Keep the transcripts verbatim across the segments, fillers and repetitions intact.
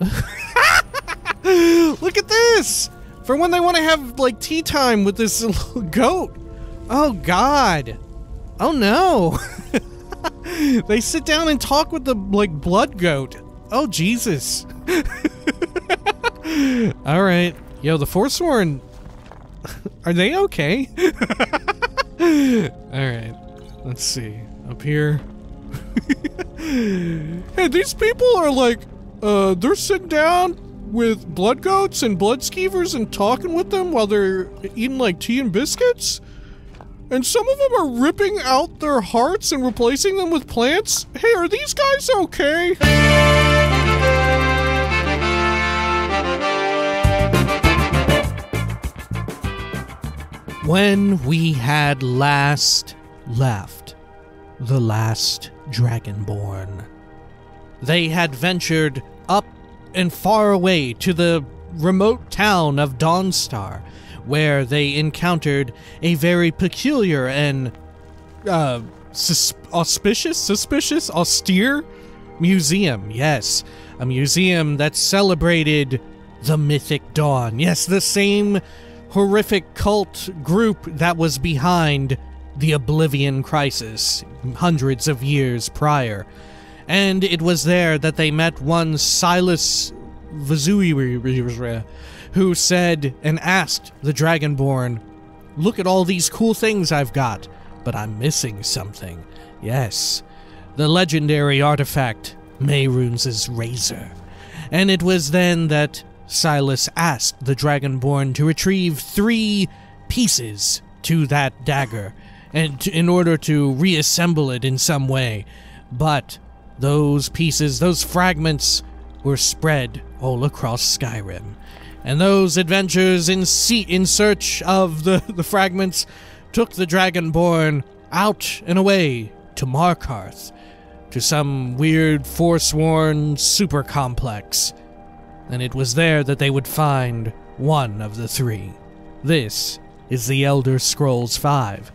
Look at this! For when they want to have, like, tea time with this little goat. Oh, God. Oh, no. They sit down and talk with the, like, blood goat. Oh, Jesus. All right. Yo, the Forsworn... Are they okay? All right. Let's see. Up here. Hey, these people are, like, uh, they're sitting down... with blood goats and blood skeevers and talking with them while they're eating like tea and biscuits? And some of them are ripping out their hearts and replacing them with plants? Hey, are these guys okay? When we had last left the last Dragonborn, they had ventured up and far away to the remote town of Dawnstar, where they encountered a very peculiar and uh, sus auspicious, suspicious, austere museum. Yes, a museum that celebrated the Mythic Dawn. Yes, the same horrific cult group that was behind the Oblivion Crisis hundreds of years prior. And it was there that they met one Silas Vizuire, who said and asked the Dragonborn, "Look at all these cool things I've got, but I'm missing something." Yes, the legendary artifact, Mehrunes' Razor. And it was then that Silas asked the Dragonborn to retrieve three pieces to that dagger, and in order to reassemble it in some way, but... those pieces, those fragments, were spread all across Skyrim. And those adventures in sea in search of the, the fragments took the Dragonborn out and away to Markarth, to some weird Forsworn super complex. And it was there that they would find one of the three. This is The Elder Scrolls five,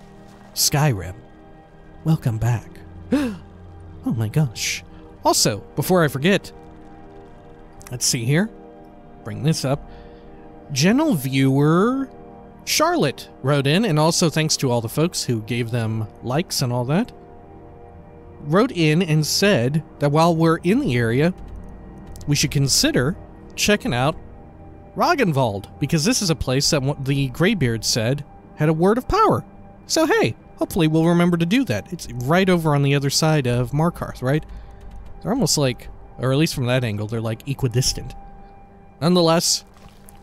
Skyrim. Welcome back. Oh my gosh. Also, before I forget, let's see here. Bring this up. Gentle viewer Charlotte wrote in, and also thanks to all the folks who gave them likes and all that, wrote in and said that while we're in the area, we should consider checking out Ragnvald, because this is a place that the Greybeard said had a word of power. So hey, hopefully we'll remember to do that. It's right over on the other side of Markarth, right? They're almost like, or at least from that angle, they're like equidistant. Nonetheless,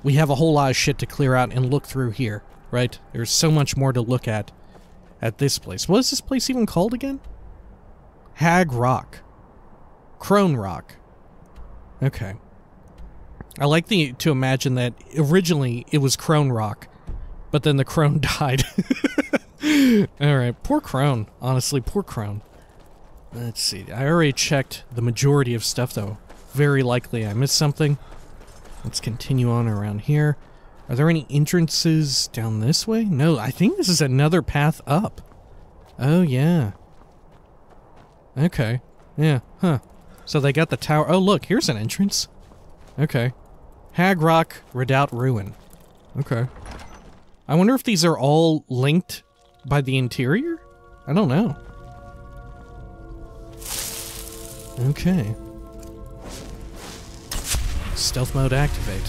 we have a whole lot of shit to clear out and look through here, right? There's so much more to look at at this place. What is this place even called again? Hag Rock. Crone Rock. Okay. I like the, to imagine that originally it was Crone Rock, but then the crone died. Alright, poor Crone. Honestly, poor Crone. Let's see. I already checked the majority of stuff, though. Very likely I missed something. Let's continue on around here. Are there any entrances down this way? No, I think this is another path up. Oh, yeah. Okay. Yeah, huh. So they got the tower. Oh, look, here's an entrance. Okay. Hag Rock Redoubt Ruin. Okay. I wonder if these are all linked... by the interior? I don't know. Okay. Stealth mode activate.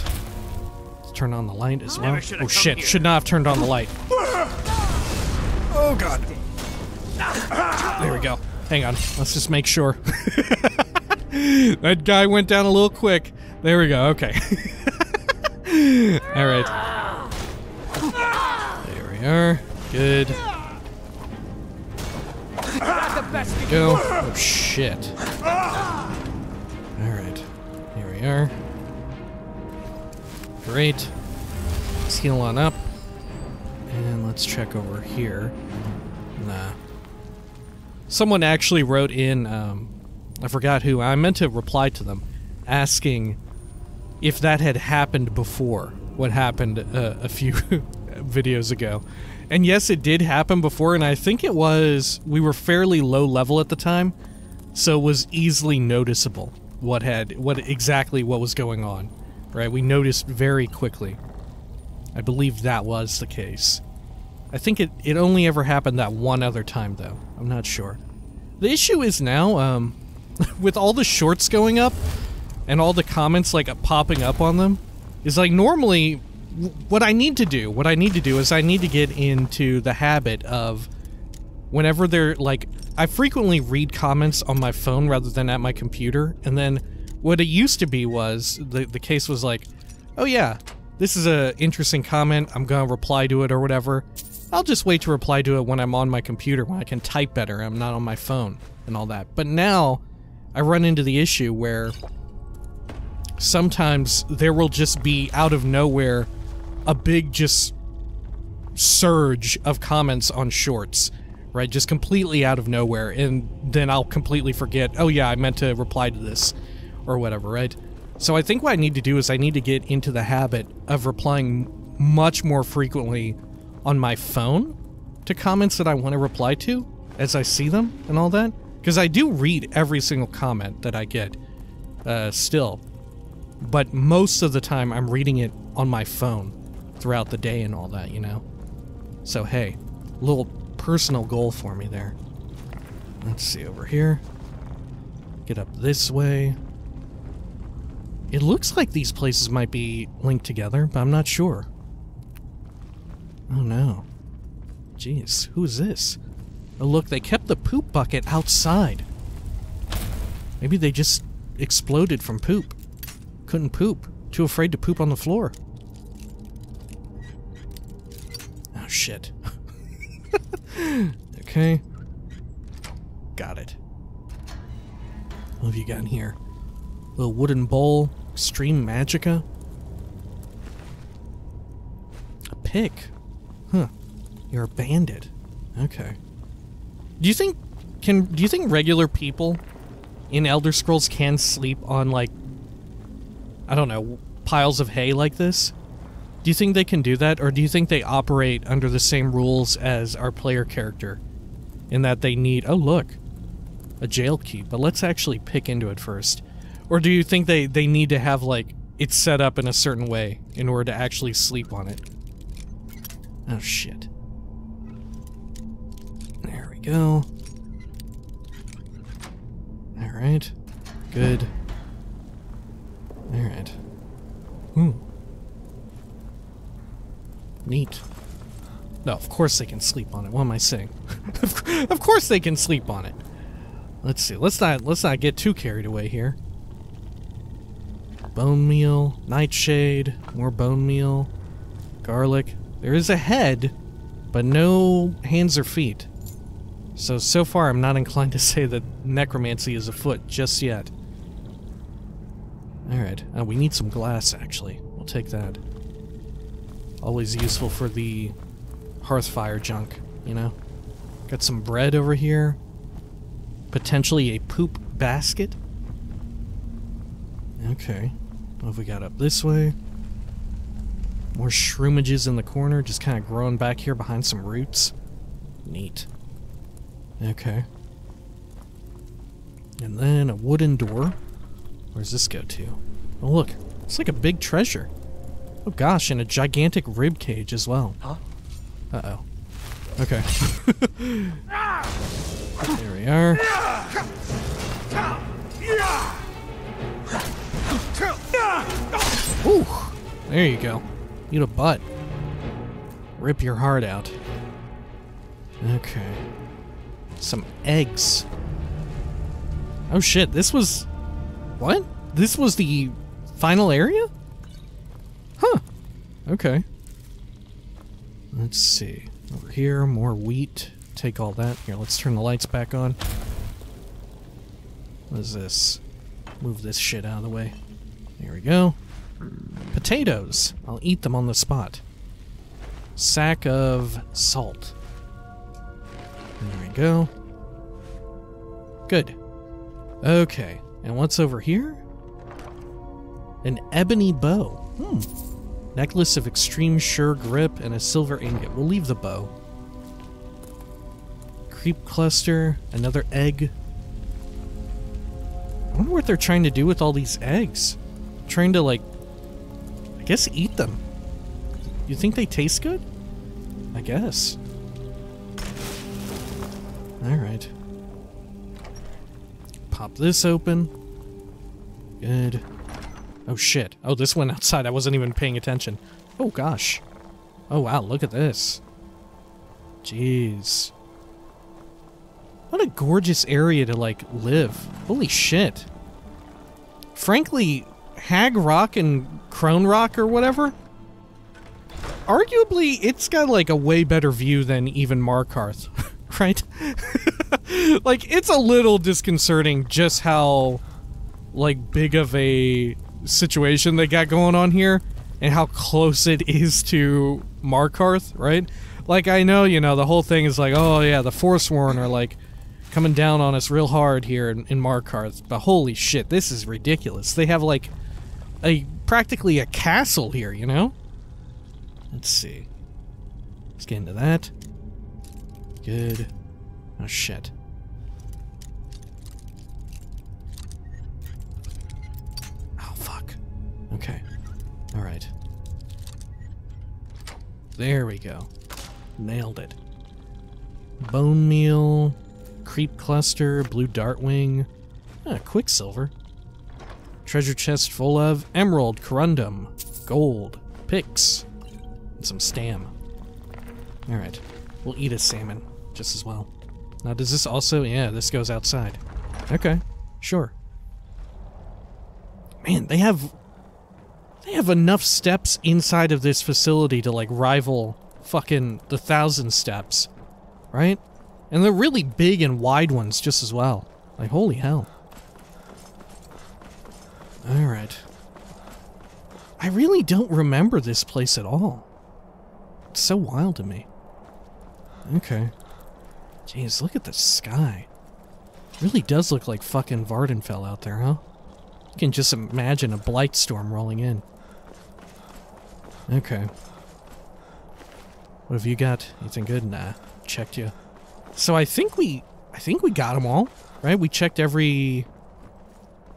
Let's turn on the light as well. Oh shit, here. Should not have turned on the light. Oh god. There we go. Hang on, let's just make sure. That guy went down a little quick. There we go, okay. Alright. There we are. Good. There we go. Oh shit. Alright. Here we are. Great. Let's heal on up. And let's check over here. Nah. Someone actually wrote in, um, I forgot who, I meant to reply to them, asking if that had happened before, what happened uh, a few videos ago. And yes, it did happen before, and I think it was... we were fairly low level at the time, so it was easily noticeable. what had what exactly what was going on, right? We noticed very quickly. I believe that was the case. I think it, it only ever happened that one other time, though. I'm not sure. The issue is now, um, with all the shorts going up and all the comments, like, uh, popping up on them, is, like, normally what I need to do, what I need to do is I need to get into the habit of whenever they're, like, I frequently read comments on my phone rather than at my computer, and then what it used to be was, the, the case was like, oh yeah, this is a interesting comment, I'm gonna reply to it or whatever. I'll just wait to reply to it when I'm on my computer, when I can type better, I'm not on my phone, and all that. But now, I run into the issue where sometimes there will just be, out of nowhere, a big just surge of comments on shorts, right? Just completely out of nowhere, and then I'll completely forget, oh yeah, I meant to reply to this, or whatever, right? So I think what I need to do is I need to get into the habit of replying much more frequently on my phone to comments that I want to reply to as I see them and all that, because I do read every single comment that I get uh, still, but most of the time I'm reading it on my phone throughout the day and all that, you know? So hey, little personal goal for me there. Let's see over here. Get up this way. It looks like these places might be linked together, but I'm not sure. Oh no. Jeez, who is this? Oh look, they kept the poop bucket outside. Maybe they just exploded from poop. Couldn't poop. Too afraid to poop on the floor. Oh shit. Okay. Got it. What have you got in here? Little wooden bowl. Extreme magicka. A pick. Huh. You're a bandit. Okay. Do you think can do you think regular people in Elder Scrolls can sleep on, like, I don't know, piles of hay like this? Do you think they can do that, or do you think they operate under the same rules as our player character in that they need, oh look, a jail key, but let's actually pick into it first. Or do you think they, they need to have, like, it's set up in a certain way in order to actually sleep on it? Oh shit. There we go. Alright. Good. Alright. Hmm. Neat. No, of course they can sleep on it. What am I saying? Of course they can sleep on it. Let's see. Let's not let's not get too carried away here. Bone meal, nightshade, more bone meal, garlic. There is a head, but no hands or feet. So, so far I'm not inclined to say that necromancy is afoot just yet. Alright, uh, we need some glass actually. We'll take that. Always useful for the hearth fire junk, you know? Got some bread over here. Potentially a poop basket. Okay. What have we got up this way? More shroomages in the corner, just kind of growing back here behind some roots. Neat. Okay. And then a wooden door. Where's this go to? Oh look, it's like a big treasure. Oh gosh, and a gigantic rib cage as well. Huh? Uh-oh. Okay. There we are. Ooh, there you go. Eat a butt. Rip your heart out. Okay. Some eggs. Oh shit, this was... What? This was the final area? Huh. Okay. Let's see. Over here, more wheat. Take all that. Here, let's turn the lights back on. What is this? Move this shit out of the way. There we go. Potatoes. I'll eat them on the spot. Sack of salt. There we go. Good. Okay. And what's over here? An ebony bow. Hmm. Necklace of extreme sure grip and a silver ingot. We'll leave the bow. Creep cluster. Another egg. I wonder what they're trying to do with all these eggs. Trying to, like, I guess eat them. You think they taste good? I guess. Alright. Pop this open. Good. Oh shit. Oh, this went outside. I wasn't even paying attention. Oh gosh. Oh wow, look at this. Jeez. What a gorgeous area to, like, live. Holy shit. Frankly, Hag Rock and Crone Rock or whatever? Arguably, it's got, like, a way better view than even Markarth, right? Like, it's a little disconcerting just how, like, big of a situation they got going on here and how close it is to Markarth, right? Like, I know, you know, the whole thing is like, oh yeah, the Forsworn are, like, coming down on us real hard here in, in Markarth, but holy shit, this is ridiculous. They have, like, a practically a castle here, you know? Let's see. Let's get into that. Good. Oh shit. Oh fuck. Okay. Alright. There we go. Nailed it. Bone meal, creep cluster, blue dartwing, ah, quicksilver, treasure chest full of emerald, corundum, gold, picks, and some stam. Alright, we'll eat a salmon just as well. Now does this also, yeah, this goes outside. Okay, sure. Man, they have, they have enough steps inside of this facility to, like, rival fucking the thousand steps, right? And they're really big and wide ones just as well. Like, holy hell. Alright. I really don't remember this place at all. It's so wild to me. Okay. Jeez, look at the sky. It really does look like fucking Vvardenfell out there, huh? You can just imagine a blight storm rolling in. Okay. What have you got? Anything good? Nah. Checked you. So I think we... I think we got them all, right? We checked every...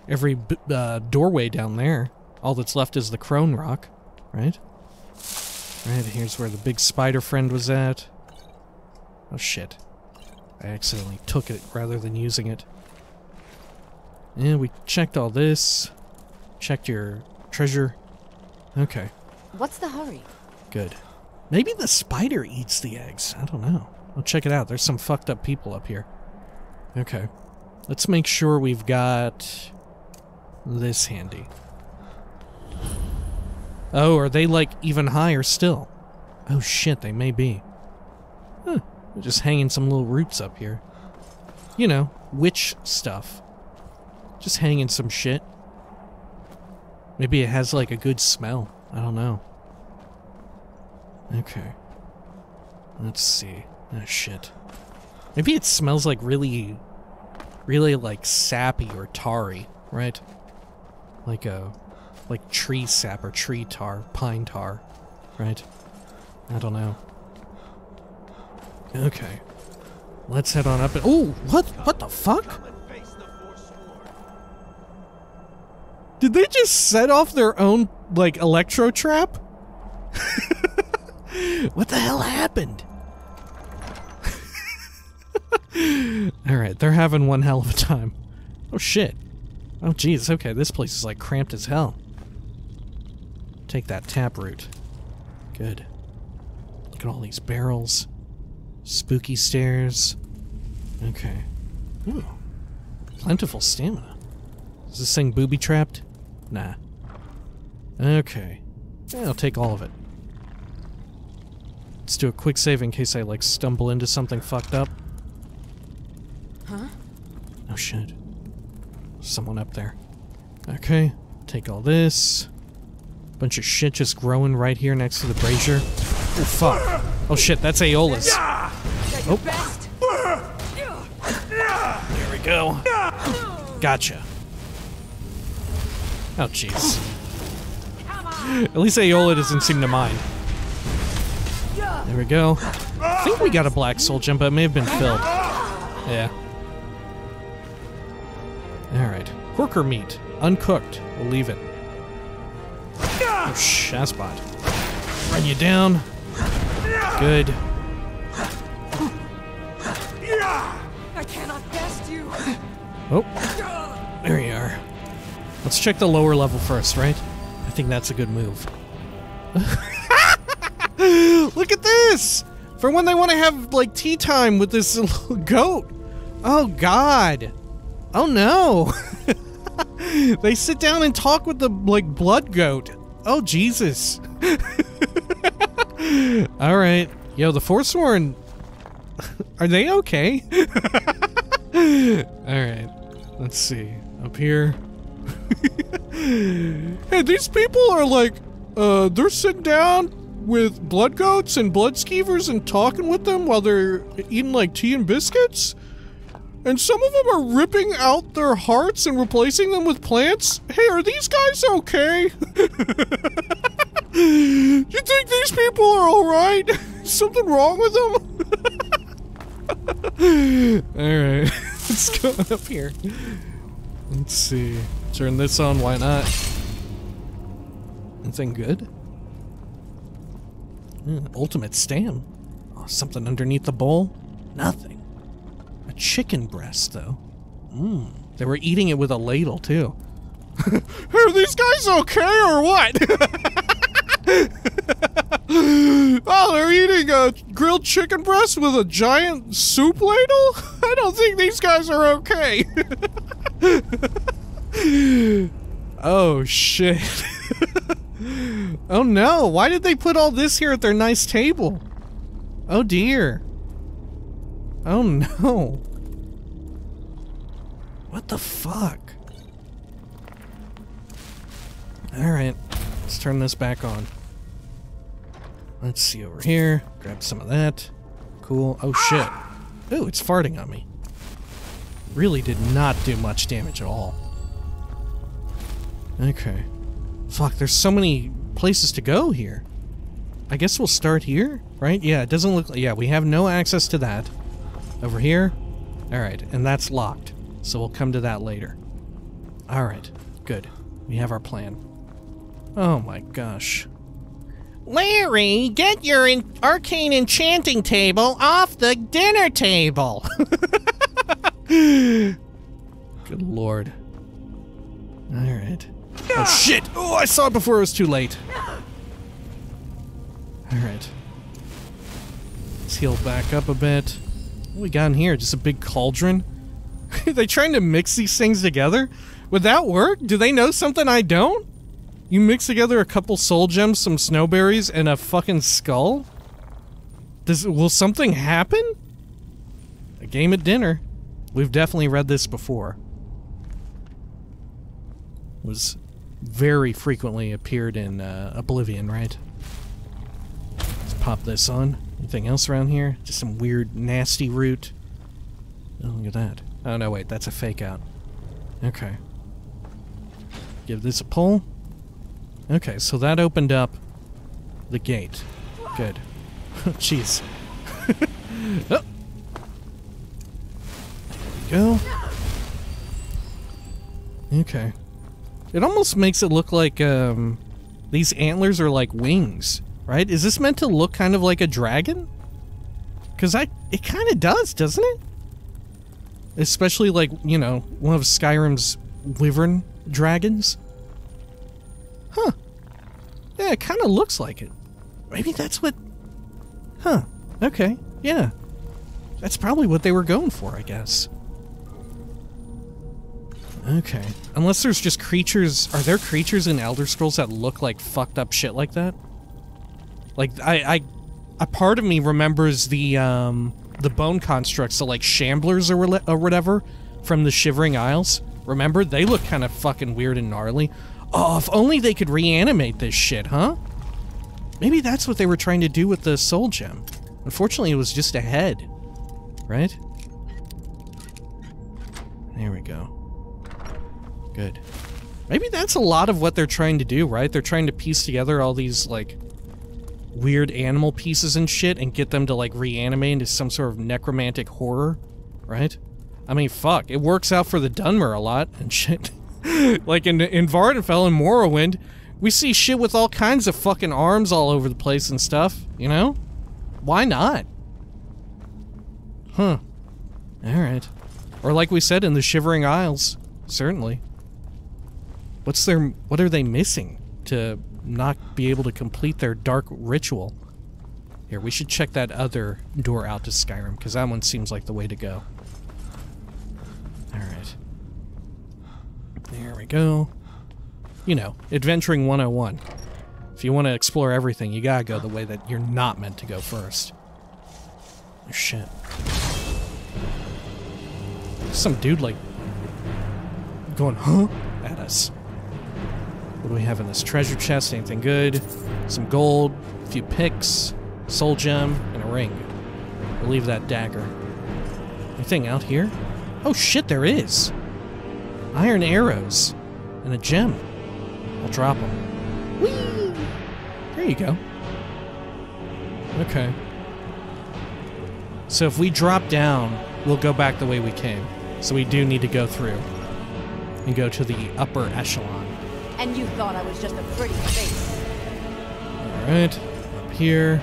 Every b uh, doorway down there. All that's left is the Crone Rock, right? Right, here's where the big spider friend was at. Oh shit. I accidentally took it rather than using it. Yeah, we checked all this. Checked your treasure. Okay. What's the hurry? Good. Maybe the spider eats the eggs. I don't know. Well, check it out. There's some fucked up people up here. Okay. Let's make sure we've got this handy. Oh, are they, like, even higher still? Oh shit, they may be. Huh. We're just hanging some little roots up here. You know, witch stuff. Just hanging some shit. Maybe it has, like, a good smell. I don't know. Okay. Let's see. Oh, shit. Maybe it smells like really... Really, like, sappy or tarry, right? Like a... Like tree sap or tree tar, pine tar, right? I don't know. Okay. Let's head on up and... Oh! What? What the fuck? Did they just set off their own, like, electro trap? What the hell happened? Alright, they're having one hell of a time. Oh shit. Oh jeez, okay, this place is, like, cramped as hell. Take that taproot. Good. Look at all these barrels. Spooky stairs. Okay. Ooh. Plentiful stamina. Is this thing booby-trapped? Nah. Okay. I'll take all of it. Let's do a quick save in case I, like, stumble into something fucked up. Huh? Oh shit. Someone up there. Okay, take all this. Bunch of shit just growing right here next to the brazier. Oh fuck. Oh shit, that's Aeolus. Oh. There we go. Gotcha. Oh jeez. At least Aeola doesn't seem to mind. There we go. I think we got a black soul gem, but it may have been filled. Yeah. Alright. Porker meat, uncooked. We'll leave it. Oh, Shazbot. Run you down. Good. I cannot best you. Oh, there you are. Let's check the lower level first, right? I think that's a good move. Look at this! For when they want to have, like, tea time with this little goat. Oh, God. Oh, no. They sit down and talk with the, like, blood goat. Oh, Jesus. All right. Yo, the Forsworn... Are they okay? All right. Let's see. Up here. Hey, these people are, like, uh, they're sitting down with blood goats and blood skeevers and talking with them while they're eating like tea and biscuits? And some of them are ripping out their hearts and replacing them with plants? Hey, are these guys okay? You think these people are alright? Something wrong with them? Alright, let's go up here. Let's see. Turn this on, why not? Anything good? Ultimate stam. Oh, something underneath the bowl? Nothing. A chicken breast, though. Mm. They were eating it with a ladle, too. Are these guys okay or what? Oh, they're eating a grilled chicken breast with a giant soup ladle? I don't think these guys are okay. Oh, shit. Oh no, why did they put all this here at their nice table? Oh dear. Oh no. What the fuck? Alright, let's turn this back on. Let's see over here. Grab some of that. Cool. Oh shit. Ooh, it's farting on me. Really did not do much damage at all. Okay. Fuck, there's so many places to go here. I guess we'll start here, right? Yeah, it doesn't look like... Yeah, we have no access to that. Over here? Alright, and that's locked. So we'll come to that later. Alright, good. We have our plan. Oh my gosh. Larry, get your en- arcane enchanting table off the dinner table! Good lord. Alright. Oh shit! Oh, I saw it before it was too late. Alright. Let's heal back up a bit. What we got in here? Just a big cauldron? Are they trying to mix these things together? Would that work? Do they know something I don't? You mix together a couple soul gems, some snowberries, and a fucking skull? Does- will something happen? A game at dinner. We've definitely read this before. Was very frequently appeared in uh, Oblivion, right? Let's pop this on. Anything else around here? Just some weird, nasty root. Oh, look at that. Oh, no, wait. That's a fake out. Okay. Give this a pull. Okay, so that opened up the gate. Good. Jeez. Oh. There we go. Okay. It almost makes it look like, um, these antlers are like wings, right? Is this meant to look kind of like a dragon? Because I, it kind of does, doesn't it? Especially like, you know, one of Skyrim's wyvern dragons. Huh. Yeah, it kind of looks like it. Maybe that's what... Huh. Okay. Yeah. That's probably what they were going for, I guess. Okay. Unless there's just creatures... Are there creatures in Elder Scrolls that look like fucked up shit like that? Like, I... I a part of me remembers the, um... the bone constructs, so like shamblers or, or whatever from the Shivering Isles. Remember? They look kind of fucking weird and gnarly. Oh, if only they could reanimate this shit, huh? Maybe that's what they were trying to do with the soul gem. Unfortunately, it was just a head. Right? There we go. Good. Maybe that's a lot of what they're trying to do, right? They're trying to piece together all these, like, weird animal pieces and shit and get them to, like, reanimate into some sort of necromantic horror, right? I mean, fuck, it works out for the Dunmer a lot and shit. Like in, in Vvardenfell and Morrowind, we see shit with all kinds of fucking arms all over the place and stuff, you know? Why not? Huh. Alright. Or like we said in the Shivering Isles, certainly. What's their... what are they missing to not be able to complete their dark ritual? Here, we should check that other door out to Skyrim, because that one seems like the way to go. Alright. There we go. You know, Adventuring one oh one. If you want to explore everything, you gotta go the way that you're not meant to go first. Oh, shit. Some dude, like, going, huh? At us. What do we have in this treasure chest? Anything good? Some gold, a few picks, soul gem, and a ring. We'll leave that dagger. Anything out here? Oh shit, there is! Iron arrows and a gem. I'll drop them. Whee! There you go. Okay. So if we drop down, we'll go back the way we came. So we do need to go through and go to the upper echelon. And you thought I was just a pretty face. Alright, up here.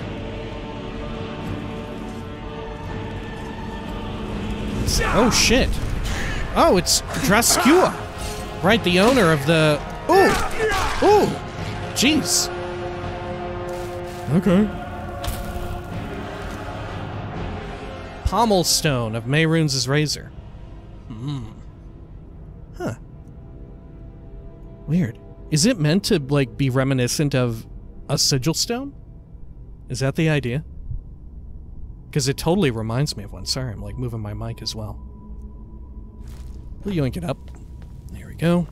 Oh shit. Oh, it's Drascua. Right, the owner of the... Ooh! Ooh! Jeez. Okay. Pommel Stone of Mehrunes' Razor. Hmm. Huh. Weird. Is it meant to, like, be reminiscent of a sigil stone? Is that the idea? Because it totally reminds me of one. Sorry, I'm, like, moving my mic as well. We'll yoink it up. There we go.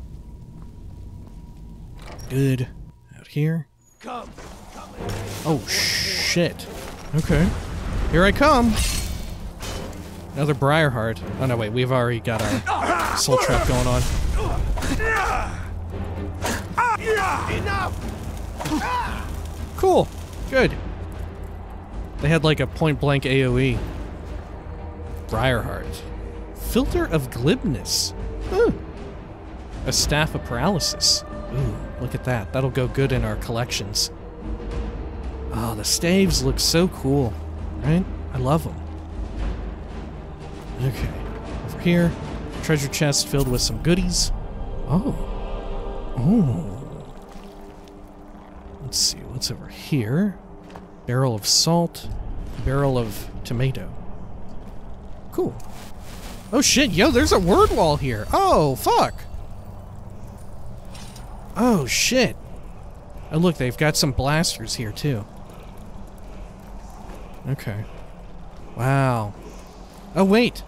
Good. Out here. Come. Come oh, shit. Okay. Here I come. Another Briarheart. Oh, no, wait. We've already got our soul trap going on. Enough. Cool. Good. They had, like, a point-blank AoE. Briarheart. Filter of glibness. Ooh. A staff of paralysis. Ooh, look at that. That'll go good in our collections. Oh, the staves look so cool, right? I love them. Okay, over here. Treasure chest filled with some goodies. Oh. Oh. Let's see, what's over here? Barrel of salt. Barrel of tomato. Cool. Oh shit, yo, there's a word wall here. Oh, fuck. Oh shit. Oh look, they've got some blasters here too. Okay. Wow. Oh wait.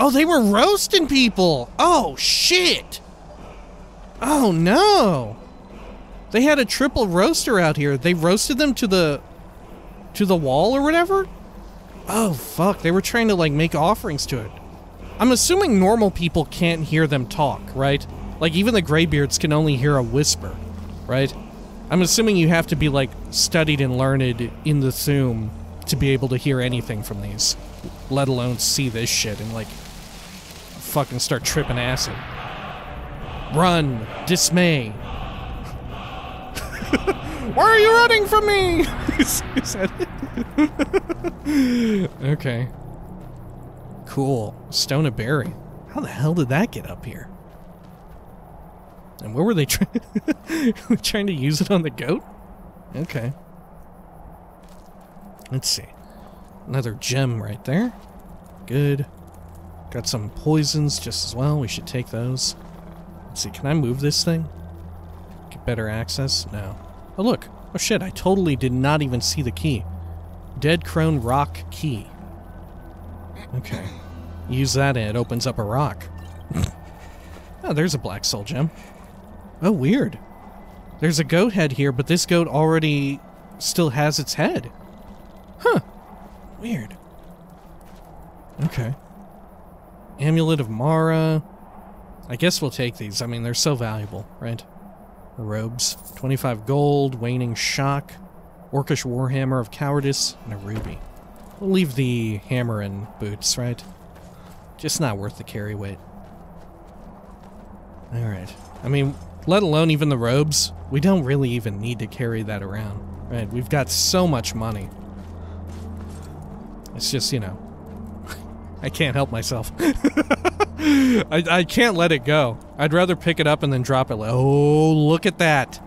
Oh, they were roasting people. Oh shit. Oh no. They had a triple roaster out here. They roasted them to the to the wall or whatever? Oh fuck, they were trying to like make offerings to it. I'm assuming normal people can't hear them talk, right? Like, even the Greybeards can only hear a whisper, right? I'm assuming you have to be, like, studied and learned in the Thum to be able to hear anything from these, let alone see this shit and, like, fucking start tripping acid. Run! Dismay! Why are you running from me? Is that it? Okay. Cool. Stone of Berry. How the hell did that get up here? And where were they trying trying to use it on the goat? Okay. Let's see. Another gem right there. Good. Got some poisons just as well. We should take those. Let's see. Can I move this thing? Get better access? No. Oh, look. Oh, shit. I totally did not even see the key. Dead Crone Rock Key. Okay. Use that and it opens up a rock. Oh, there's a black soul gem. Oh, weird. There's a goat head here, but this goat already still has its head. Huh. Weird. Okay. Amulet of Mara. I guess we'll take these. I mean, they're so valuable, right? The robes. twenty-five gold, waning shock, orcish warhammer of cowardice, and a ruby. We'll leave the hammer and boots, right? Just not worth the carry weight. Alright. I mean, let alone even the robes, we don't really even need to carry that around. Right? We've got so much money. It's just, you know, I can't help myself. I, I can't let it go. I'd rather pick it up and then drop it. Oh, look at that.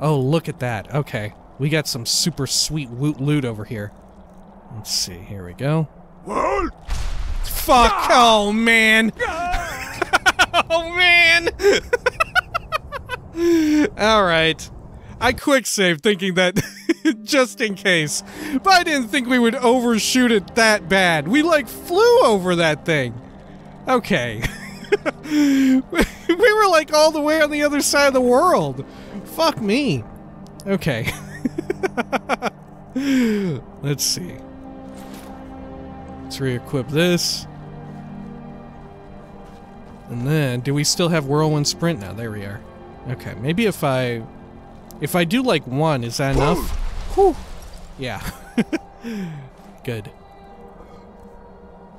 Oh, look at that. Okay. We got some super sweet woot loot over here. Let's see. Here we go. What? Fuck. Oh, man. Oh, man. All right. I quick saved thinking that just in case. But I didn't think we would overshoot it that bad. We, like, flew over that thing. Okay. We were, like, all the way on the other side of the world. Fuck me. Okay. Let's see. Let's re-equip this. And then, do we still have Whirlwind Sprint now? There we are. Okay, maybe if I... If I do, like, one, is that enough? Whew. Yeah. Good.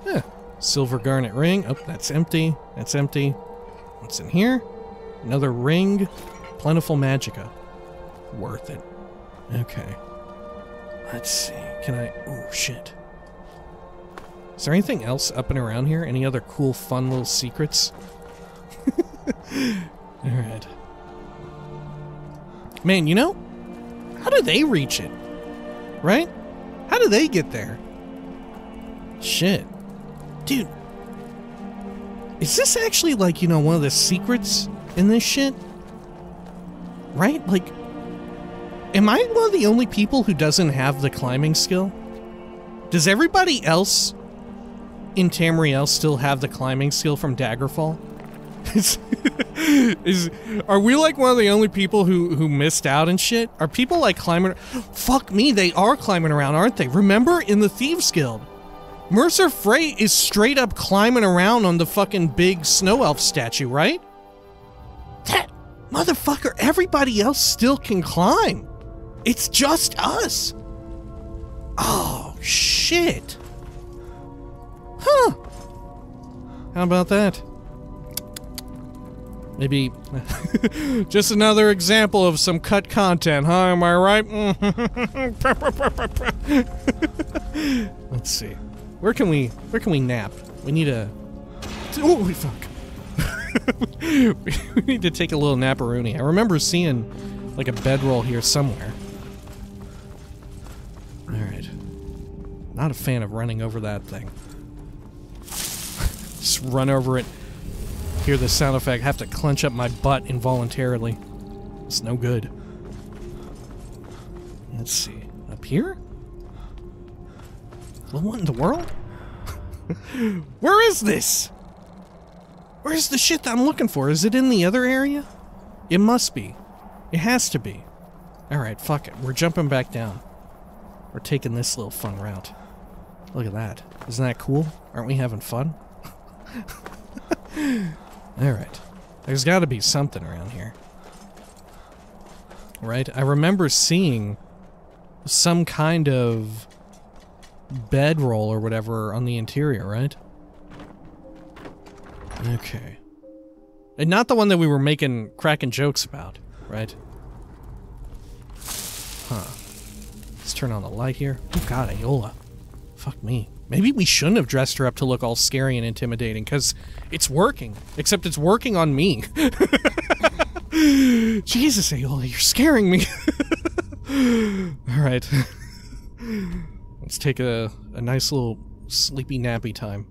Huh. Silver Garnet Ring. Oh, that's empty. That's empty. What's in here? Another ring. Plentiful Magicka. Worth it. Okay. Let's see. Can I... Oh, shit. Is there anything else up and around here? Any other cool, fun little secrets? Alright. Man, you know, how do they reach it? Right? How do they get there? Shit. Dude. Is this actually, like, you know, one of the secrets in this shit? Right? Like, am I one of the only people who doesn't have the climbing skill? Does everybody else in Tamriel still have the climbing skill from Daggerfall? Is, is, are we like one of the only people who, who missed out and shit? Are people like climbing? Fuck me, they are climbing around, aren't they? Remember in the Thieves Guild? Mercer Frey is straight up climbing around on the fucking big snow elf statue, right? That motherfucker, everybody else still can climb. It's just us. Oh, shit. Huh. How about that? Maybe just another example of some cut content, huh? Am I right? Let's see. Where can we where can we nap? We need a oh fuck. We need to take a little nap-a-rooney. I remember seeing like a bedroll here somewhere. All right. Not a fan of running over that thing. Just run over it. Hear the sound effect, have to clench up my butt involuntarily. It's no good. Let's see. Up here? Well, what in the world? Where is this? Where's the shit that I'm looking for? Is it in the other area? It must be. It has to be. Alright, fuck it. We're jumping back down. We're taking this little fun route. Look at that. Isn't that cool? Aren't we having fun? Alright. There's gotta be something around here. Right? I remember seeing some kind of bedroll or whatever on the interior, right? Okay. And not the one that we were making, cracking jokes about, right? Huh. Let's turn on the light here. Oh god, Ayola. Fuck me. Maybe we shouldn't have dressed her up to look all scary and intimidating, because it's working. Except it's working on me. Jesus, Ayola, you're scaring me. Alright. Let's take a, a nice little sleepy nappy time.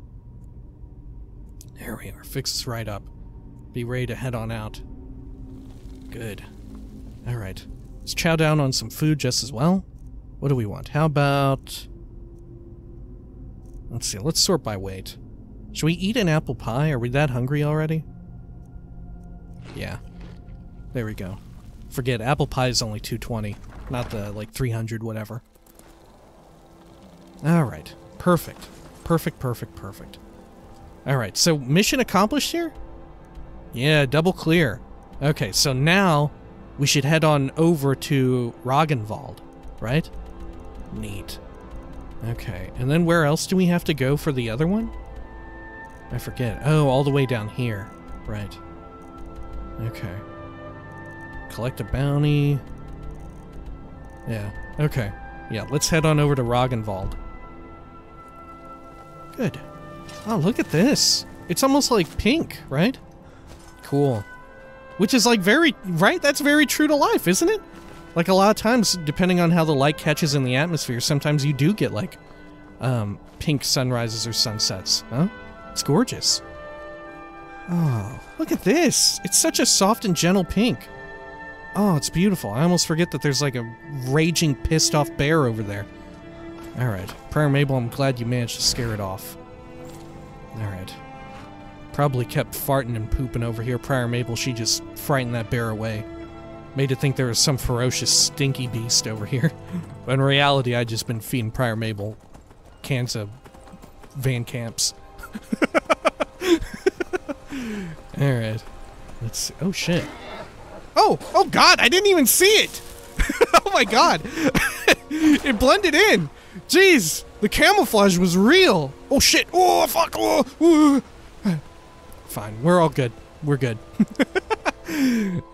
There we are. Fix this right up. Be ready to head on out. Good. Alright. Let's chow down on some food just as well. What do we want? How about... Let's see, let's sort by weight. Should we eat an apple pie? Are we that hungry already? Yeah. There we go. Forget, apple pie is only two twenty. Not the, like, three hundred, whatever. Alright. Perfect. Perfect, perfect, perfect. Alright, so mission accomplished here? Yeah, double clear. Okay, so now we should head on over to Ragnvald, right? Neat. Okay, and then where else do we have to go for the other one? I forget. Oh, all the way down here. Right. Okay. Collect a bounty. Yeah, okay. Yeah, let's head on over to Ragnvald. Good. Oh, look at this. It's almost like pink, right? Cool. Which is like very, right? That's very true to life, isn't it? Like a lot of times, depending on how the light catches in the atmosphere, sometimes you do get like um, pink sunrises or sunsets, huh? It's gorgeous. Oh, look at this. It's such a soft and gentle pink. Oh, it's beautiful. I almost forget that there's like a raging, pissed off bear over there. All right. Prior Mabel, I'm glad you managed to scare it off. All right. Probably kept farting and pooping over here. Prior Mabel, she just frightened that bear away. Made it think there was some ferocious, stinky beast over here. But in reality, I'd just been feeding Prior Mabel cans of Van Camps. All right. Let's see. Oh, shit. Oh! Oh god, I didn't even see it! Oh my god! It blended in! Jeez! The camouflage was real! Oh shit! Oh fuck! Oh, oh. Fine, we're all good. We're good.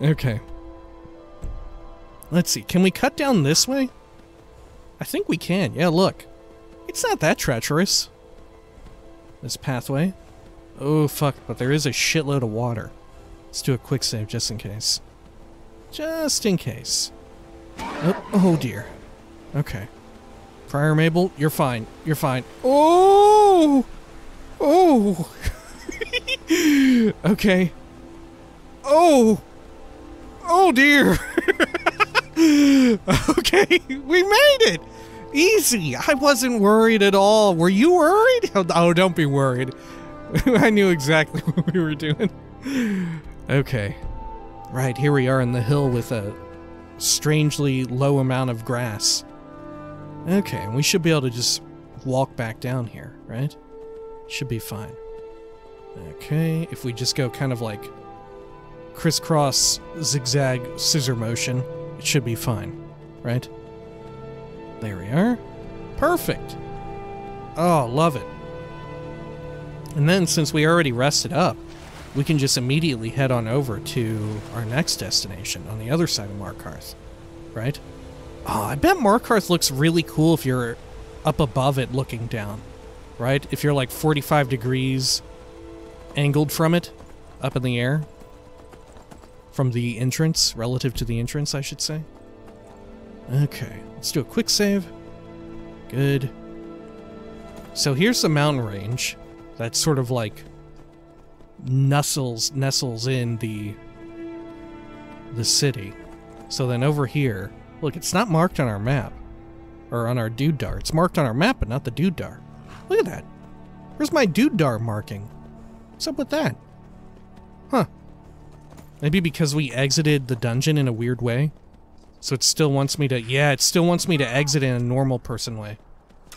Okay. Let's see, can we cut down this way? I think we can, yeah, look. It's not that treacherous. This pathway. Oh fuck, but there is a shitload of water. Let's do a quick save just in case. Just in case. Oh, oh dear. Okay. Prior Mabel, you're fine. You're fine. Oh! Oh! Okay. Oh! Oh dear! Okay, we made it! Easy! I wasn't worried at all. Were you worried? Oh, don't be worried. I knew exactly what we were doing. Okay. Right, here we are in the hill with a strangely low amount of grass. Okay, and we should be able to just walk back down here, right? Should be fine. Okay, if we just go kind of like crisscross, zigzag, scissor motion, it should be fine, right? There we are. Perfect! Oh, love it. And then, since we already rested up, we can just immediately head on over to our next destination on the other side of Markarth, right? Oh, I bet Markarth looks really cool if you're up above it looking down, right? If you're like forty-five degrees angled from it, up in the air, from the entrance, relative to the entrance, I should say. Okay, let's do a quick save. Good. So here's the mountain range that's sort of like nestles nestles in the the city. So then over here, look, it's not marked on our map or on our doodar. It's marked on our map but not the doodar. Look at that. Where's my doodar marking? What's up with that? Huh. Maybe because we exited the dungeon in a weird way. So it still wants me to yeah, it still wants me to exit in a normal person way.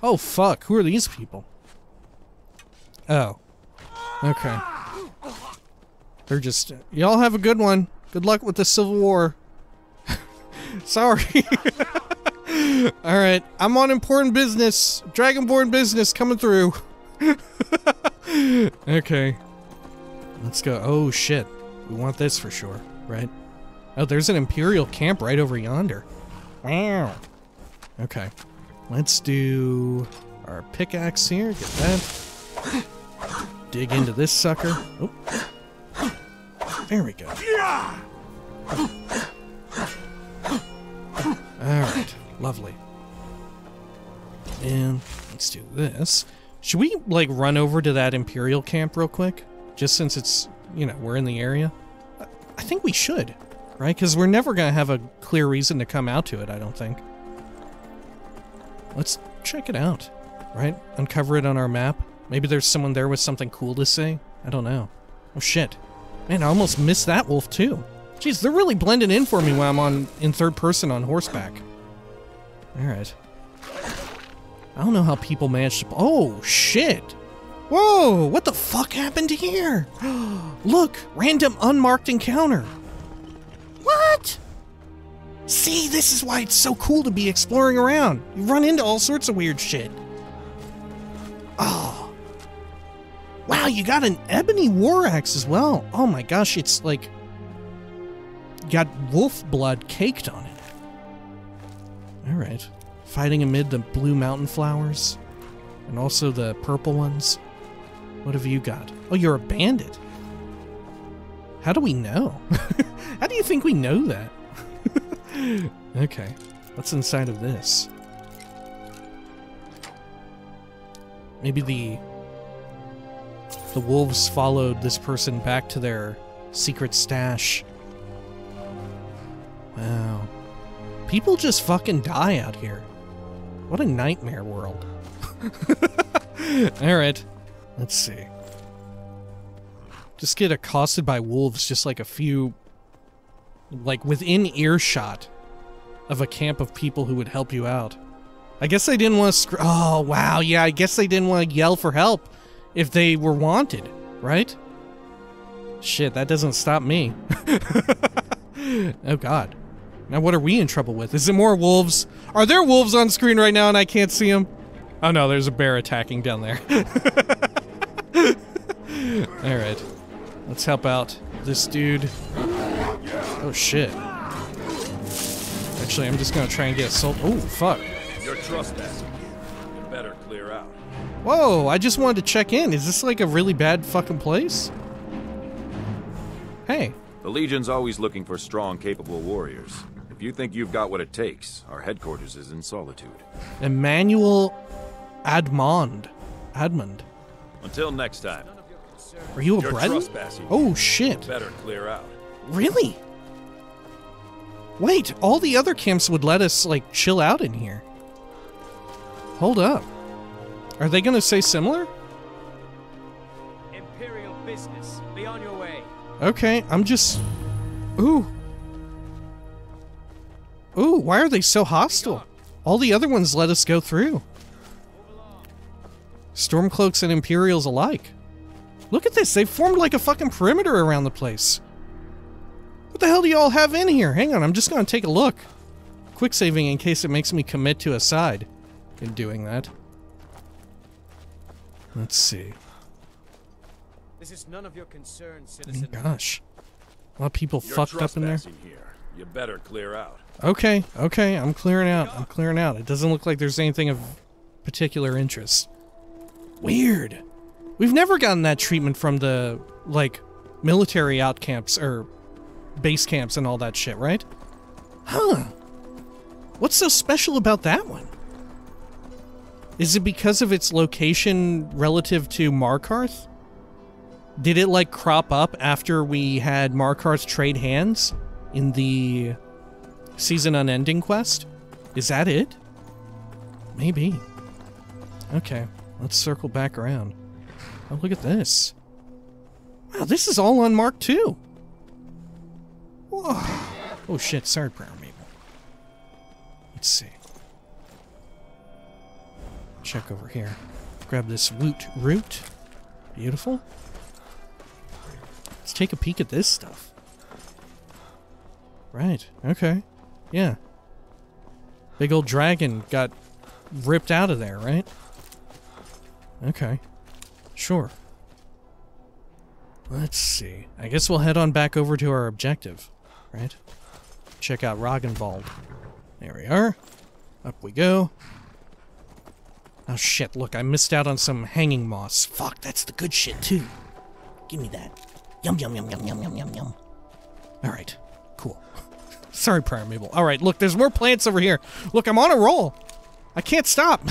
Oh fuck, who are these people? Oh. Okay. They're just, y'all have a good one. Good luck with the Civil War. Sorry. Alright, I'm on important business. Dragonborn business coming through. Okay. Let's go. Oh, shit. We want this for sure, right? Oh, there's an Imperial camp right over yonder. Wow. Okay. Let's do our pickaxe here. Get that. Dig into this sucker. Oh. There we go. Alright, lovely. And let's do this. Should we, like, run over to that Imperial camp real quick? Just since it's, you know, we're in the area? I think we should, right? Because we're never going to have a clear reason to come out to it, I don't think. Let's check it out, right? Uncover it on our map. Maybe there's someone there with something cool to say. I don't know. Oh, shit. Man, I almost missed that wolf, too. Jeez, they're really blending in for me when I'm on in third person on horseback. Alright. I don't know how people manage to... Oh, shit! Whoa! What the fuck happened here? Look! Random unmarked encounter! What? See, this is why it's so cool to be exploring around. You run into all sorts of weird shit. Oh. Wow, you got an ebony war axe as well. Oh my gosh, it's like got wolf blood caked on it. Alright. Fighting amid the blue mountain flowers. And also the purple ones. What have you got? Oh, you're a bandit. How do we know? How do you think we know that? Okay. What's inside of this? Maybe the... The wolves followed this person back to their secret stash. Wow. People just fucking die out here. What a nightmare world. Alright. Let's see. Just get accosted by wolves just like a few... Like within earshot of a camp of people who would help you out. I guess they didn't want to scr- Oh, wow, yeah, I guess they didn't want to yell for help if they were wanted, right? Shit, that doesn't stop me. Oh, God. Now what are we in trouble with? Is it more wolves? Are there wolves on screen right now and I can't see them? Oh, no, there's a bear attacking down there. Alright. Let's help out this dude. Oh, shit. Actually, I'm just gonna try and get assault- Oh, fuck. Your trust act. You better clear out. Whoa, I just wanted to check in. Is this like a really bad fucking place? Hey. The Legion's always looking for strong, capable warriors. If you think you've got what it takes, our headquarters is in Solitude. Emmanuel Admond. Admond. Until next time. Are you a Breton? Oh shit. You better clear out. Really? Wait, all the other camps would let us like chill out in here. Hold up. Are they gonna say similar? Imperial business. Be on your way. Okay, I'm just... Ooh. Ooh, why are they so hostile? All the other ones let us go through. Stormcloaks and Imperials alike. Look at this, they formed like a fucking perimeter around the place. What the hell do y'all have in here? Hang on, I'm just gonna take a look. Quick saving in case it makes me commit to a side. In doing that. Let's see. This is none of your concern, citizen. Oh, gosh. A lot of people You're fucked up in there. Here. You better clear out. Okay, okay, I'm clearing out. I'm clearing out. It doesn't look like there's anything of particular interest. Weird. We've never gotten that treatment from the, like, military out camps or base camps and all that shit, right? Huh. What's so special about that one? Is it because of its location relative to Markarth? Did it like crop up after we had Markarth trade hands in the Season Unending quest? Is that it? Maybe. Okay, let's circle back around. Oh, look at this. Wow, this is all unmarked too. Whoa. Oh shit, sorry, Prayer Maple. Let's see. Check over here. Grab this root root. Beautiful. Let's take a peek at this stuff. Right. Okay. Yeah. Big old dragon got ripped out of there, right? Okay. Sure. Let's see. I guess we'll head on back over to our objective, right? Check out Ragnvald. There we are. Up we go. Oh shit, look, I missed out on some hanging moss. Fuck, that's the good shit too. Give me that. Yum, yum, yum, yum, yum, yum, yum, yum. Alright, cool. Sorry, Prior Mabel. Alright, look, there's more plants over here. Look, I'm on a roll. I can't stop.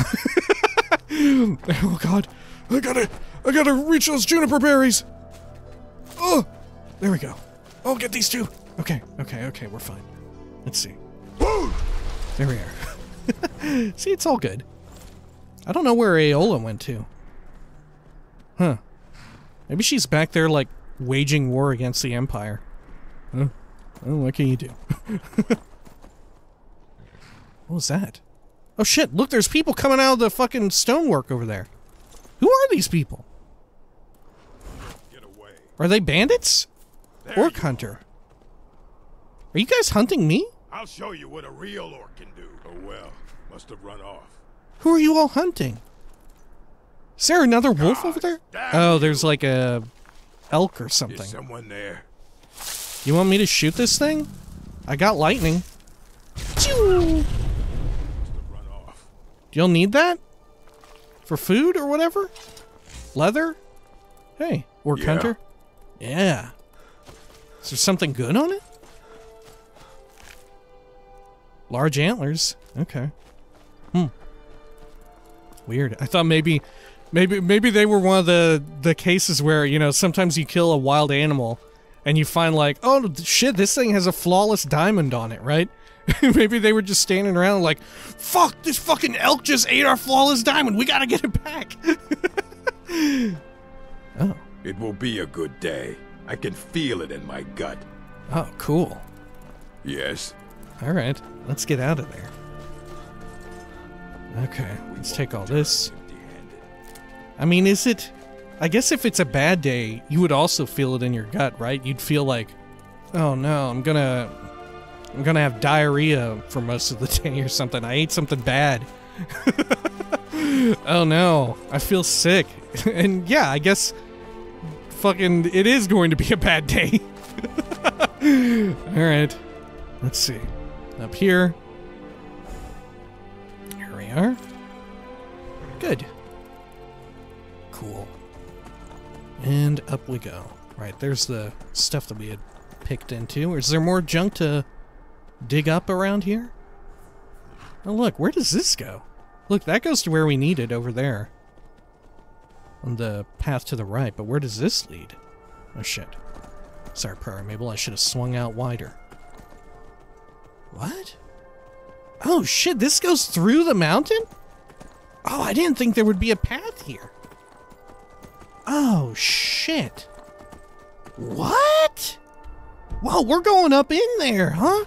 Oh god. I gotta, I gotta reach those juniper berries. Oh, there we go. Oh, get these two. Okay, okay, okay, we're fine. Let's see. There we are. See, it's all good. I don't know where Aeola went to. Huh. Maybe she's back there, like, waging war against the Empire. Huh? Well, what can you do? What was that? Oh shit, look, there's people coming out of the fucking stonework over there. Who are these people? Get away. Are they bandits? There orc hunter. Are you guys hunting me? I'll show you what a real orc can do. Oh well, must have run off. Who are you all hunting? Is there another wolf over there? Oh, there's like a elk or something. There's someone there. You want me to shoot this thing? I got lightning. You'll need that? For food or whatever? Leather? Hey, or counter? Yeah. yeah. Is there something good on it? Large antlers. Okay. Hmm. Weird. I thought maybe maybe maybe they were one of the the cases where, you know, sometimes you kill a wild animal and you find like, oh shit, this thing has a flawless diamond on it, right? Maybe they were just standing around like, fuck, this fucking elk just ate our flawless diamond. We gotta get it back. Oh. It will be a good day. I can feel it in my gut. Oh, cool. Yes. All right, let's get out of there. Okay, let's take all this. I mean, is it... I guess if it's a bad day, you would also feel it in your gut, right? You'd feel like, oh no, I'm gonna... I'm gonna have diarrhea for most of the day or something. I ate something bad. Oh no, I feel sick. And yeah, I guess... Fucking, it is going to be a bad day. All right, let's see. Up here. Here we are. Good. Cool. And up we go. Right, there's the stuff that we had picked into. Is there more junk to dig up around here? Oh, look, where does this go? Look, that goes to where we need it over there. On the path to the right, but where does this lead? Oh shit. Sorry, Prior Mabel, I should have swung out wider. What? Oh shit, this goes through the mountain? Oh, I didn't think there would be a path here. Oh shit. What? Whoa, we're going up in there, huh?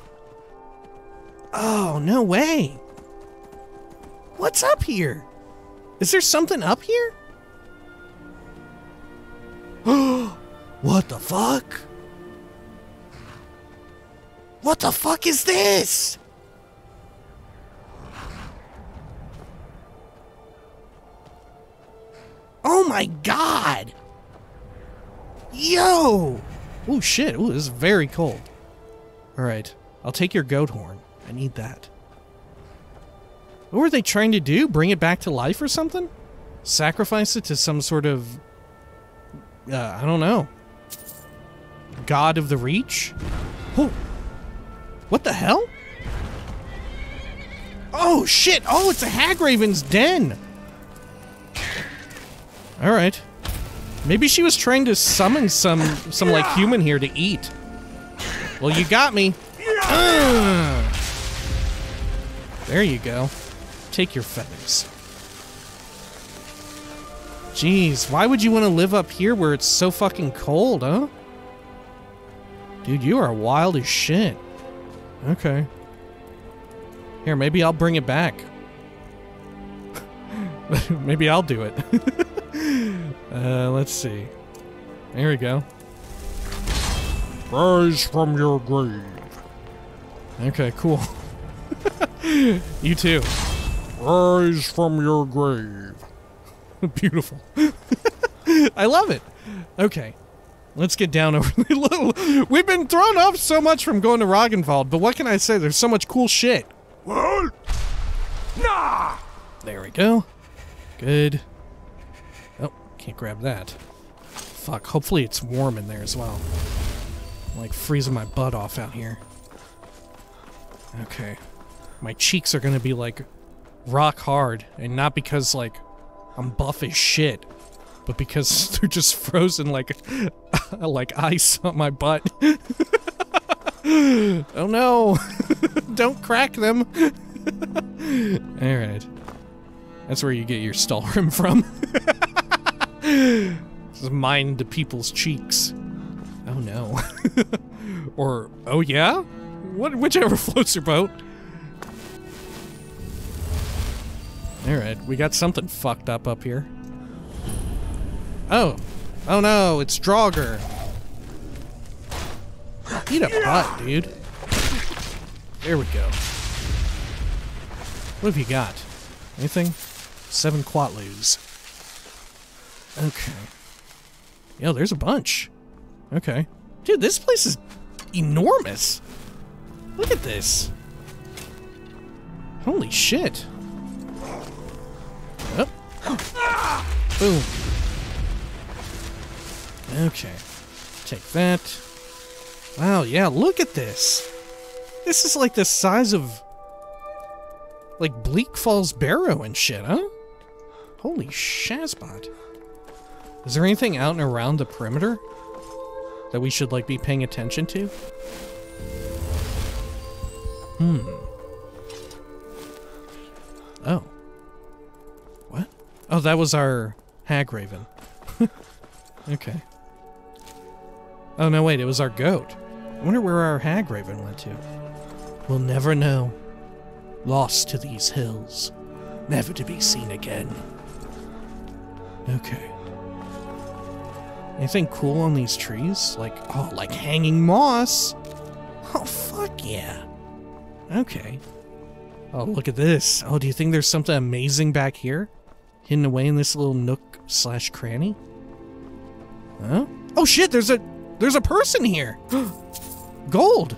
Oh, no way. What's up here? Is there something up here? What the fuck? What the fuck is this? Oh my god! Yo! Oh shit, ooh, this is very cold. Alright, I'll take your goat horn. I need that. What were they trying to do? Bring it back to life or something? Sacrifice it to some sort of... Uh, I don't know. God of the Reach? Oh. What the hell? Oh, shit! Oh, it's a Hagraven's den! Alright. Maybe she was trying to summon some, some like, human here to eat. Well, you got me. Uh. There you go. Take your feathers. Jeez, why would you want to live up here where it's so fucking cold, huh? Dude, you are wild as shit. Okay. Here, maybe I'll bring it back. Maybe I'll do it. uh, let's see. There we go. Rise from your grave. Okay, cool. You too. Rise from your grave. Beautiful. I love it. Okay. Let's get down over the little... We've been thrown off so much from going to Ragnvald, but what can I say? There's so much cool shit. What? Nah! There we go. Good. Oh, can't grab that. Fuck, hopefully it's warm in there as well. I'm, like, freezing my butt off out here. Okay. My cheeks are gonna be, like, rock hard, and not because, like... I'm buff as shit, but because they're just frozen like like ice on my butt. Oh no! Don't crack them! Alright. That's where you get your Stalrim from. Just mine to people's cheeks. Oh no. Or, oh yeah? What, whichever floats your boat. Alright, we got something fucked up up here. Oh. Oh no, it's Draugr. Eat a butt, dude. There we go. What have you got? Anything? Seven Quatloos. Okay. Yo, there's a bunch. Okay. Dude, this place is enormous. Look at this. Holy shit. Oh. Boom. Okay. Take that. Wow, yeah, look at this. This is like the size of... like Bleak Falls Barrow and shit, huh? Holy shazbot. Is there anything out and around the perimeter that we should, like, be paying attention to? Hmm. Oh. What? Oh, that was our hag raven. Okay. Oh, no, wait, it was our goat. I wonder where our hag raven went to. We'll never know. Lost to these hills. Never to be seen again. Okay. Anything cool on these trees? Like, oh, like hanging moss? Oh, fuck yeah. Okay. Oh, look at this. Oh, do you think there's something amazing back here? Hidden away in this little nook slash cranny? Huh? Oh shit, there's a, there's a person here! Gold!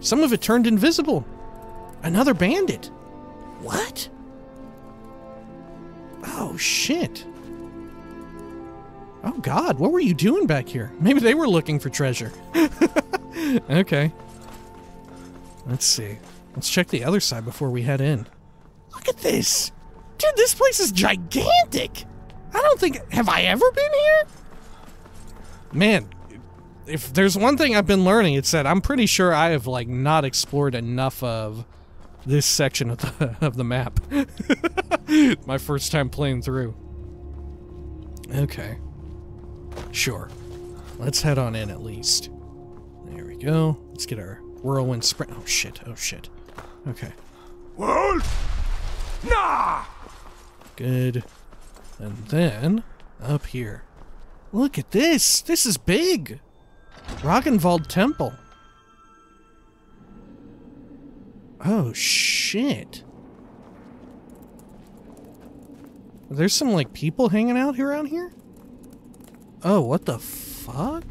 Some of it turned invisible. Another bandit. What? Oh shit. Oh god, what were you doing back here? Maybe they were looking for treasure. Okay. Let's see. Let's check the other side before we head in. Look at this! Dude, this place is gigantic! I don't think... have I ever been here? Man, if there's one thing I've been learning, it's that I'm pretty sure I have, like, not explored enough of this section of the, of the map. My first time playing through. Okay. Sure. Let's head on in, at least. There we go. Let's get our whirlwind sprint. Oh, shit. Oh, shit. Okay. World? Nah! Good. And then, up here. Look at this! This is big! Ragnvald Temple. Oh, shit. There's some, like, people hanging out around here? Oh, what the fuck?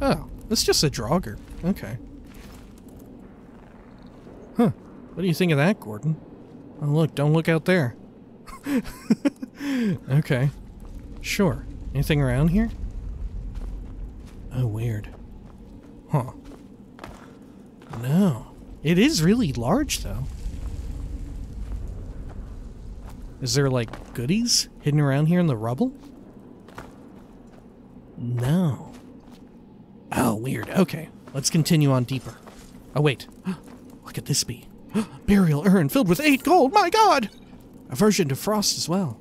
Oh, it's just a draugr. Okay. Huh. What do you think of that, Gordon? Oh, look, don't look out there. Okay. Sure. Anything around here? Oh, weird. Huh. No. It is really large, though. Is there, like, goodies hidden around here in the rubble? No. Oh, weird. Okay. Let's continue on deeper. Oh, wait. What could this be? Burial urn filled with eight gold! My god! A version to frost as well.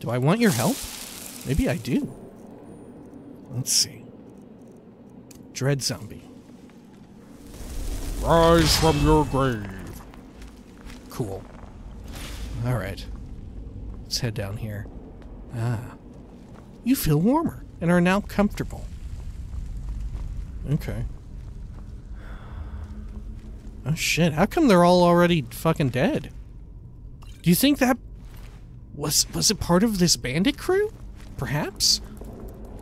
Do I want your help? Maybe I do. Let's see. Dread zombie. Rise from your grave. Cool. Alright. Let's head down here. Ah. You feel warmer and are now comfortable. Okay. Oh shit, how come they're all already fucking dead? Do you think that... was was it part of this bandit crew? Perhaps?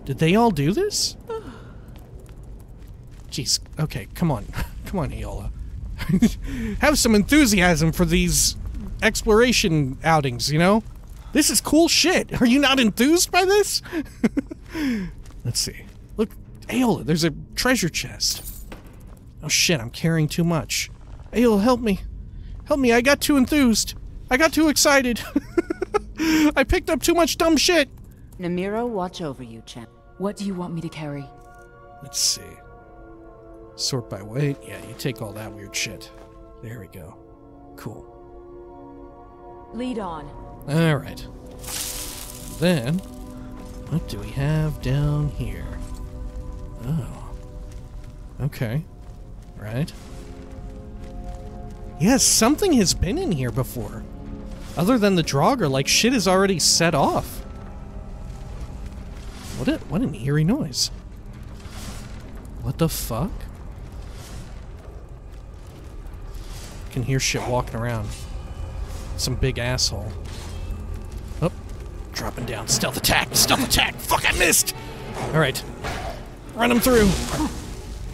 Did they all do this? Jeez. Okay, come on. Come on, Eola. Have some enthusiasm for these exploration outings, you know? This is cool shit. Are you not enthused by this? Let's see. Look, Aeola, there's a treasure chest. Oh shit, I'm carrying too much. Aeola, help me. Help me, I got too enthused. I got too excited. I picked up too much dumb shit. Namira, watch over you, champ. What do you want me to carry? Let's see. Sort by weight. Yeah, you take all that weird shit. There we go. Cool. Lead on. Alright. Then, what do we have down here? Oh. Okay. Right. Yes, something has been in here before. Other than the draugr, like, shit is already set off. What a, what an eerie noise. What the fuck? Can hear shit walking around. Some big asshole. Oh, dropping down. Stealth attack! Stealth attack! Fuck, I missed! Alright. Run them through.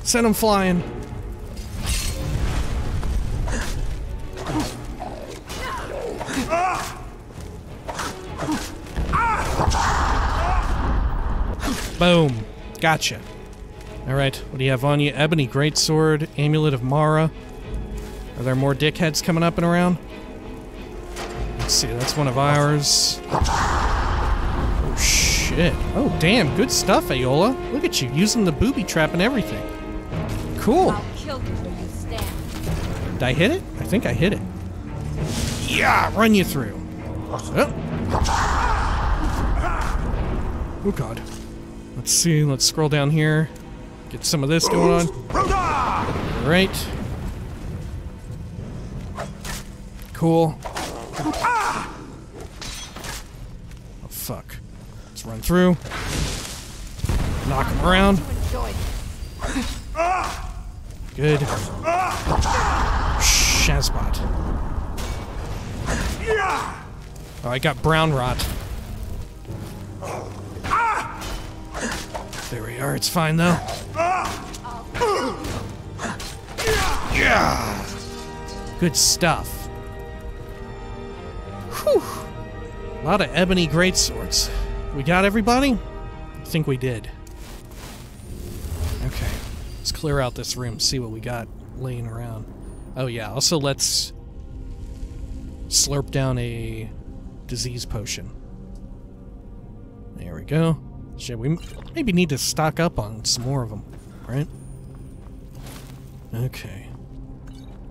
Send them flying. Boom. Gotcha. Alright, what do you have on you? Ebony Greatsword, Amulet of Mara. Are there more dickheads coming up and around? Let's see, that's one of ours. Oh shit. Oh damn, good stuff, Aeola. Look at you, using the booby trap and everything. Cool. I'll kill you when you stand. Did I hit it? I think I hit it. Yeah, run you through. Oh, oh god. Let's see, let's scroll down here. Get some of this going on. Alright. Cool. Oh, fuck. Let's run through. Knock him around. Good. Shazbot. Oh, I got brown rot. There we are, it's fine though. Yeah. Good stuff. Whew. A lot of ebony greatswords. We got everybody? I think we did. Okay. Let's clear out this room, see what we got laying around. Oh yeah, also let's slurp down a disease potion. There we go. Shit, we maybe need to stock up on some more of them, right? Okay.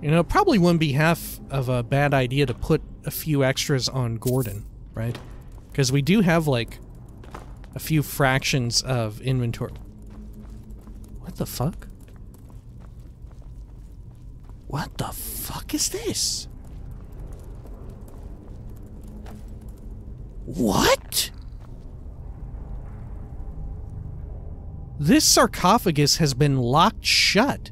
You know, it probably wouldn't be half of a bad idea to put a few extras on Gordon, right? Because we do have, like, a few fractions of inventory. What the fuck? What the fuck is this? What? This sarcophagus has been locked shut.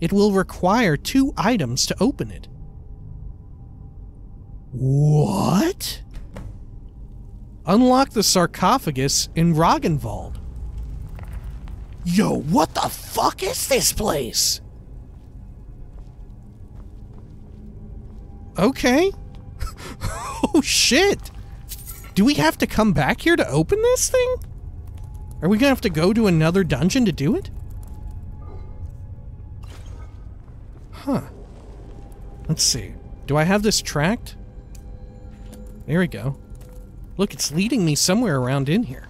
It will require two items to open it. What? Unlock the sarcophagus in Ragnvald. Yo, what the fuck is this place? Okay. Oh shit. Do we have to come back here to open this thing? Are we gonna have to go to another dungeon to do it? Huh. Let's see. Do I have this tracked? There we go. Look, it's leading me somewhere around in here.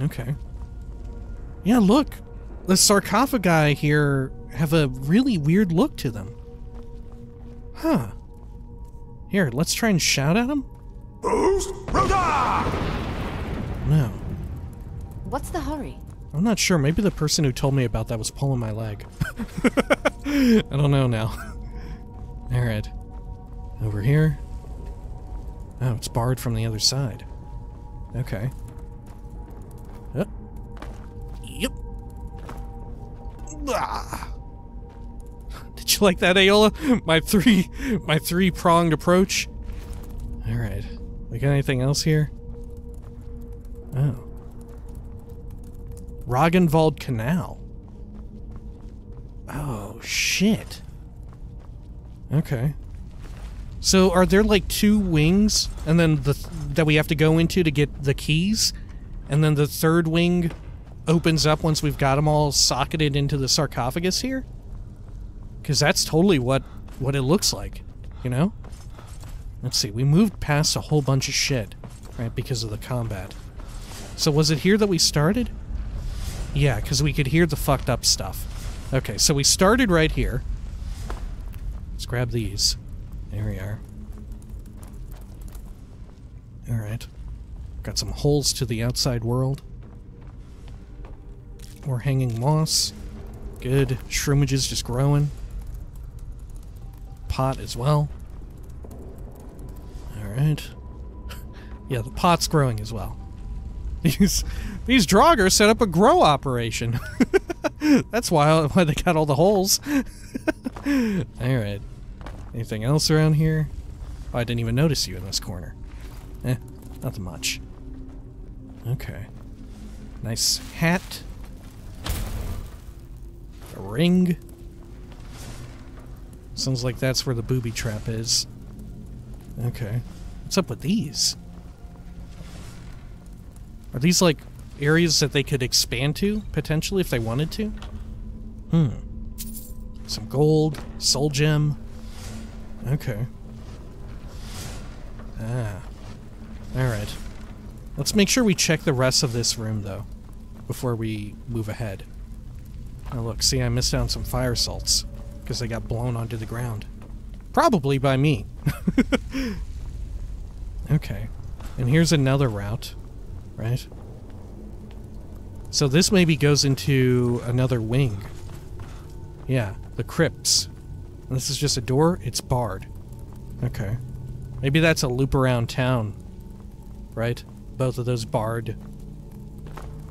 Okay. Yeah, look. The sarcophagi here have a really weird look to them. Huh. Here, let's try and shout at them. No. What's the hurry? I'm not sure. Maybe the person who told me about that was pulling my leg. I don't know now. Alright. Over here. Oh, it's barred from the other side. Okay. Yep. Yep. Ah. Did you like that, Aeola? My three my three pronged approach? Alright. We got anything else here? Oh. Ragnvald Canal. Oh, shit. Okay. So are there like two wings and then the th that we have to go into to get the keys? And then the third wing opens up once we've got them all socketed into the sarcophagus here? Because that's totally what, what it looks like, you know? Let's see, we moved past a whole bunch of shit, right, because of the combat. So was it here that we started? Yeah, because we could hear the fucked up stuff. Okay, so we started right here. Let's grab these. There we are. Alright. Got some holes to the outside world. More hanging moss. Good. Shroomages just growing. Pot as well. Alright. Yeah, the pot's growing as well. These, these Draugr set up a grow operation. That's why, why they got all the holes. Alright. Anything else around here? Oh, I didn't even notice you in this corner. Eh, nothing much. Okay. Nice hat. A ring. Sounds like that's where the booby trap is. Okay. What's up with these? Are these like areas that they could expand to, potentially, if they wanted to? Hmm. Some gold, soul gem. Okay. Ah. Alright. Let's make sure we check the rest of this room, though, before we move ahead. Oh, look. See, I missed out on some fire salts, because they got blown onto the ground. Probably by me. Okay. And here's another route, right? So this maybe goes into another wing. Yeah, the crypts. This is just a door, it's barred. Okay. Maybe that's a loop around town, right? Both of those barred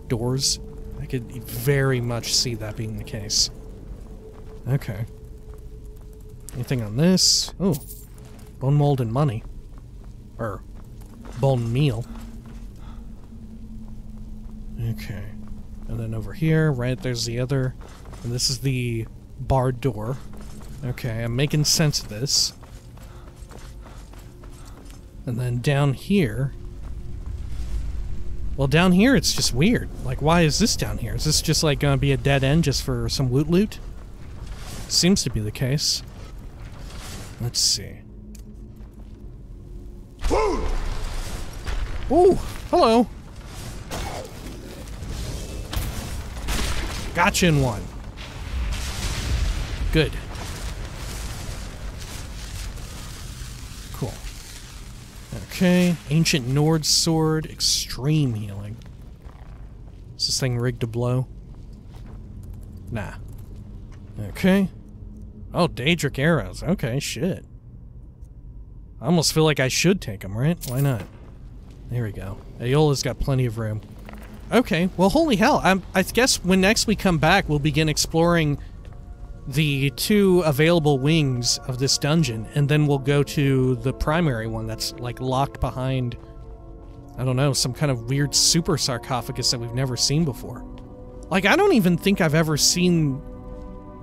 doors. I could very much see that being the case. Okay. Anything on this? Oh, bone mold and money. Or bone meal. Okay. And then over here, right, there's the other. And this is the barred door. Okay, I'm making sense of this. And then down here... Well, down here it's just weird. Like, why is this down here? Is this just, like, gonna be a dead end just for some loot loot? Seems to be the case. Let's see. Woo! Ooh! Hello! Gotcha in one. Good. Cool. Okay. Ancient Nord sword. Extreme healing. Is this thing rigged to blow? Nah. Okay. Oh, Daedric arrows. Okay, shit. I almost feel like I should take them, right? Why not? There we go. Aeola's got plenty of room. Okay, well, holy hell. I'm, I guess when next we come back, we'll begin exploring the two available wings of this dungeon, and then we'll go to the primary one that's, like, locked behind, I don't know, some kind of weird super sarcophagus that we've never seen before. Like, I don't even think I've ever seen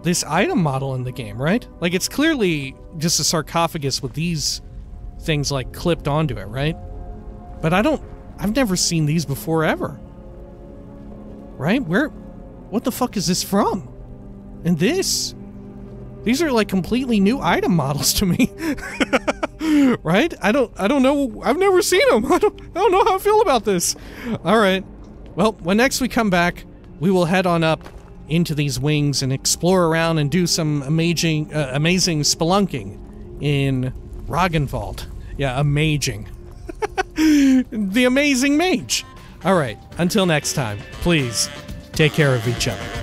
this item model in the game, right? Like, it's clearly just a sarcophagus with these things, like, clipped onto it, right? But I don't... I've never seen these before ever. Right? Where... What the fuck is this from? And this? These are like completely new item models to me. Right? I don't... I don't know... I've never seen them! I don't, I don't know how I feel about this! Alright. Well, when next we come back, we will head on up into these wings and explore around and do some amazing... Uh, amazing spelunking in Ragnvald. Yeah, amazing. The amazing mage! Alright, until next time, please take care of each other.